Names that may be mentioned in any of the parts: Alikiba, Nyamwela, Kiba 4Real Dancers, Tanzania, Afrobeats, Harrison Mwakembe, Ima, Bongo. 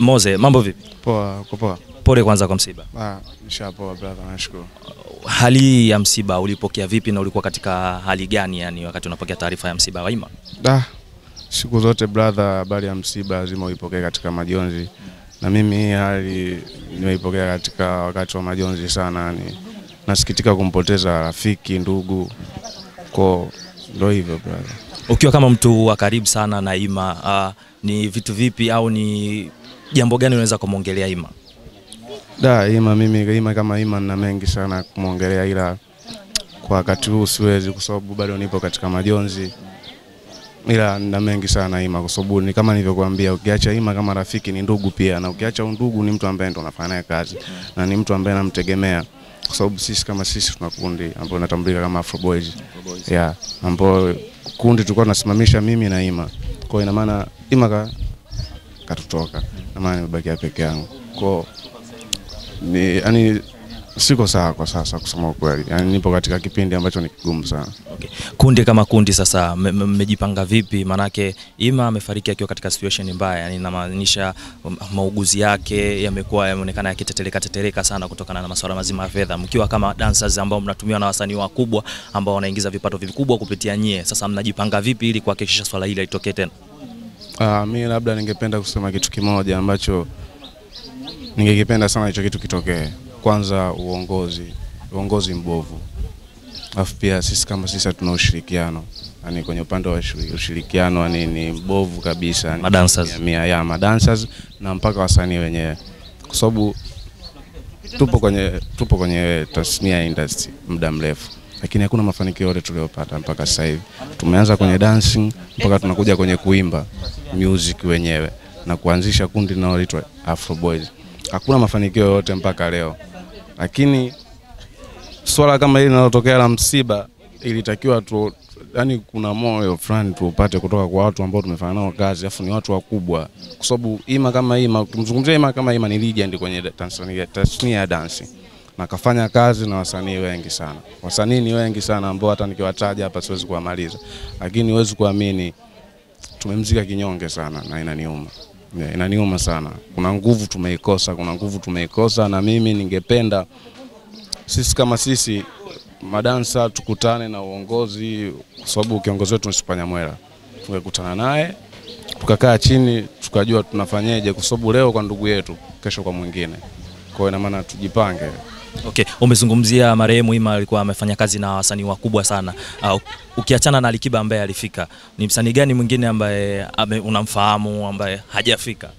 Moze, mambo vipi? Poa, poa. Pole kwanza kwa msiba. Nishapoa brother, nashukuru. Hali ya msiba ulipokea vipi na ulikuwa katika hali gani yani wakati unapokea taarifa ya msiba wa Ima? Siku zote brother habari ya msiba lazima uipokee katika majonzi. Na mimi hali nimeipokea katika wakati wa majonzi sana yani. Nasikitika kumpoteza rafiki, ndugu. Kwa ndio hivyo brother. Ukiwa kama mtu wa karibu sana na Ima, ni vitu vipi au ni jambo gani unaweza kumwongelea Ima? Ima mimi kama Ima na mengi sana kumwongelea ila kwa wakati huu siwezi kwa sababu bado nipo katika majonzi. Ila na mengi sana Ima kwa sababu ni kama nilivyokuambia ukiacha Ima kama rafiki ni ndugu pia na ukiacha ndugu ni mtu ambaye ndo unafanya naye kazi na ni mtu ambaye anamtegemea. Kwa sababu sisi kama sisi tuna kundi ambao natambulika kama Afrobeats. Yeah, ambao kundi tulikuwa tunasimamisha mimi na Ima. Kwa ina maana Ima katutoka. Na maana nimebaki peke yangu. Kwa ni yani siko sawa kwa sasa kusema ukweli. Yani nipo katika kipindi ambacho ni kigumu sana. Okay. Kundi kama kundi sasa mmejipanga vipi? Manake Ima amefariki akiwa katika situation mbaya. Yani inamaanisha mauguzi yake yamekuwa yameonekana yakiteteleka sana kutokana na masuala mazima ya fedha. Mkiwa kama dancers ambao mnatumia na wasanii wakubwa ambao wanaingiza vipato vikubwa kupitia nyie. Sasa mnajipanga vipi ili kuhakikisha swala hili litokee tena? Mimi labda ningependa kusema kitu kimoja ambacho ningekipenda sana hicho kitu kitokee. Kwanza uongozi mbovu. Alafu pia sisi kama sisi tuna ushirikiano. Yaani kwenye upande wa ushirikiano ni mbovu kabisa. Madancers. Madancers na mpaka wasanii wenyewe. Kwa sababu tupo kwenye tasnia industry muda mrefu. Lakini hakuna mafanikio yote tuliyopata mpaka sasa hivi. Tumeanza kwenye dancing mpaka tunakuja kwenye kuimba music wenyewe na kuanzisha kundi linaloitwa Afrobeats. Hakuna mafanikio yote mpaka leo. Lakini swala kama hili linalotokea la msiba ilitakiwa tu yani kuna moyo fulani tuupate kutoka kwa watu ambao tumefanya nao kazi afu ni watu wakubwa. Kwa sababu Ima ukimzungumzia Ima kama Ima ni legend kwenye Tanzania tasnia dancing. Na kafanya kazi na wasanii wengi sana. Wasanii ni wengi sana ambao hata nikiwataja hapa siwezi kuamaliza. Lakini huwezi kuamini tumemzika kinyonge sana na inaniuma. Inaniuma sana. Kuna nguvu tumeikosa na mimi ningependa sisi kama sisi madansa tukutane na uongozi kwa sababu kiongozi wetu ni Nyamwela. Tukakutana naye, tukakaa chini, tukajua tunafanyaje kwa sababu leo kwa ndugu yetu, kesho kwa mwingine. Kwa hiyo maana tujipange. Okay, umezungumzia marehemu Ima alikuwa amefanya kazi na wasanii wakubwa sana. Ukiachana na Alikiba ambaye alifika, ni msanii gani mwingine ambaye unamfahamu ambaye hajafika?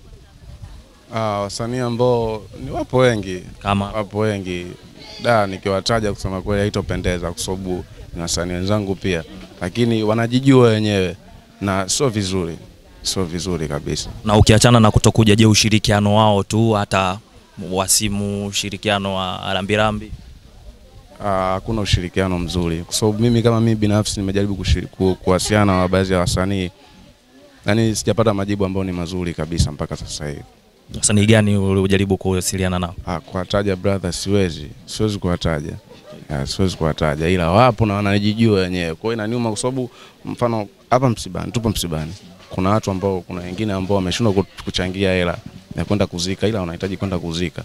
Wasanii ambao ni wapo wengi. Nikiwataja kusema kweli haitopendeza kwa sababu ni wasanii wenzangu pia. Lakini wanajijua wenyewe na sio vizuri. Sio vizuri kabisa. Na ukiachana na kutokuja je ushirikiano wao tu hata wasimu ushirikiano wa rambirambi? Hakuna ushirikiano mzuri kwa sababu mimi kama mimi binafsi nimejaribu kuwasiliana na baadhi ya wasanii yani sijapata majibu ambayo ni mazuri kabisa mpaka sasa hivi. Wasanii gani ulijaribu kuwasiliana nao? Kuwataja brother siwezi kuwataja. Ila wapo na wanajijua wenyewe. Kwa hiyo inaniuma kwa sababu mfano hapa msibani, tupo msibani. Kuna watu ambao kuna wengine ambao wameshindwa kuchangia hela na kwenda kuzika ila wanahitaji kwenda kuzika.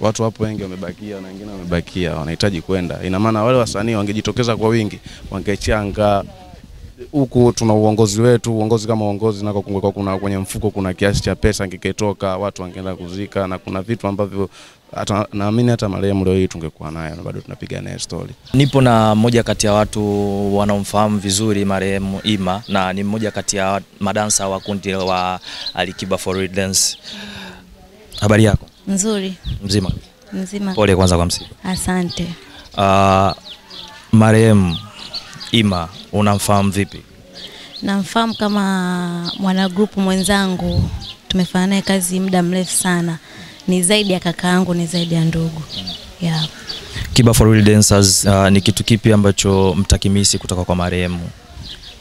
Watu wapo wengi wamebakia na wengine wamebakia wanahitaji kwenda. Ina maana wale wasanii wangejitokeza kwa wingi, wangechanga huku tuna uongozi wetu, uongozi kama uongozi nako kungekuwa kuna kwenye mfuko kuna kiasi cha pesa ingeketoka, watu wangeenda kuzika na kuna vitu ambavyo hata naamini hata marehemu leo hii tungekuwa nayo na bado tunapiga naye story. Nipo na mmoja kati ya watu wanaomfahamu vizuri marehemu Ima na ni mmoja kati ya madansa wa kundi wa Alikiba 4Real Dancers. Habari yako? Nzuri. Mzima? Mzima. Pole kwanza kwa msiba. Asante. Marehemu Ima unamfahamu vipi? Namfahamu kama mwana group mwenzangu. Tumefanya naye kazi muda mrefu sana. Ni zaidi ya kakaangu, ni zaidi ya ndugu. Yeah. Kiba 4Real Dancers ni kitu kipi ambacho mtakimisi kutoka kwa marehemu?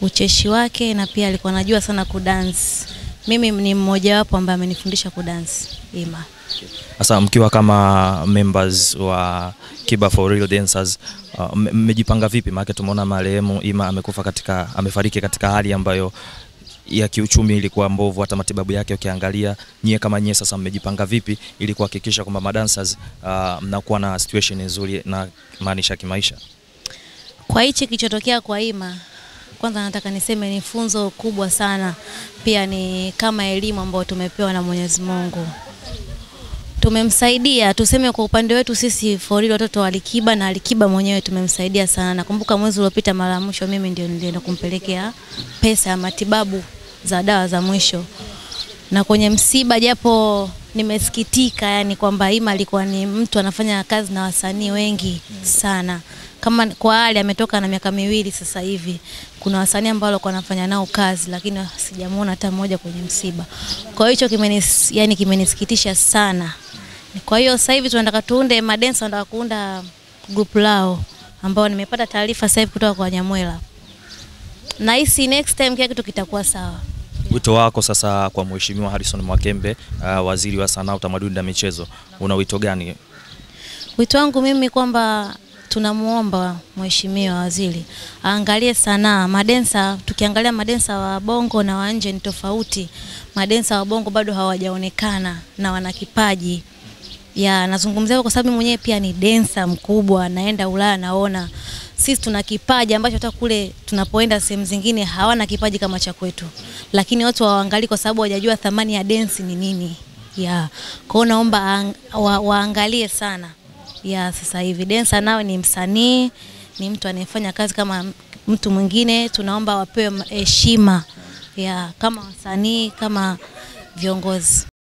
Ucheshi wake na pia alikuwa anajua sana kudance. Mimi ni mmoja wapo ambaye amenifundisha kudance Ima. Sasa mkiwa kama members wa Kiba 4Real Dancers mmejipanga vipi? Maana tumeona marehemu Ima amekufa katika amefariki katika hali ambayo ya kiuchumi ilikuwa mbovu, hata matibabu yake ukiangalia. Nyie kama nyie sasa mmejipanga vipi ili kuhakikisha kwamba madancers mnakuwa na situation nzuri na maanisha kimaisha? Kwa hichi kilichotokea kwa Ima, kwanza nataka niseme ni funzo kubwa sana, pia ni kama elimu ambayo tumepewa na Mwenyezi Mungu. Tumemsaidia, tuseme kwa upande wetu sisi forili watoto wa Alikiba, na Alikiba mwenyewe tumemsaidia sana. Nakumbuka mwezi uliopita mara mwisho mimi ndio nilienda kumpelekea pesa ya matibabu za dawa za mwisho. Na kwenye msiba, japo nimesikitika yani kwamba Ima alikuwa ni mtu anafanya kazi na wasanii wengi sana. Kama kwa hali ametoka na miaka miwili sasa hivi, kuna wasanii ambao walikuwa wanafanya nao kazi lakini sijamuona hata mmoja kwenye msiba. Kwa hiyo yani kimenisikitisha sana. Kwa hiyo sasa hivi tunataka tuunde madensa, tunataka kuunda group lao ambao nimepata taarifa sasa hivi kutoka kwa Nyamwela. Na hisi next time kile kitu kitakuwa sawa. Wito wako sasa kwa Mheshimiwa Harrison Mwakembe, waziri wa sanaa, utamaduni na michezo, una wito gani? Wito wangu mimi kwamba tunamuomba Mheshimiwa waziri aangalie sanaa. Madensa, tukiangalia madensa wa bongo na wa nje ni tofauti. Madensa wa bongo bado hawajaonekana na wana kipaji. Ya, nazungumzia kwa sababu mwenyewe pia ni dancer mkubwa, naenda Ulaya naona. Sisi tuna kipaji ambacho hata kule tunapoenda sehemu zingine hawana kipaji kama cha kwetu. Lakini watu waangalie kwa sababu hawajajua thamani ya dance ni nini. Ya, kwa naomba waangalie sana. Ya, sasa hivi dancer nao ni msanii, ni mtu anayefanya kazi kama mtu mwingine, tunaomba wapewe heshima. Ya, kama wasanii, kama viongozi.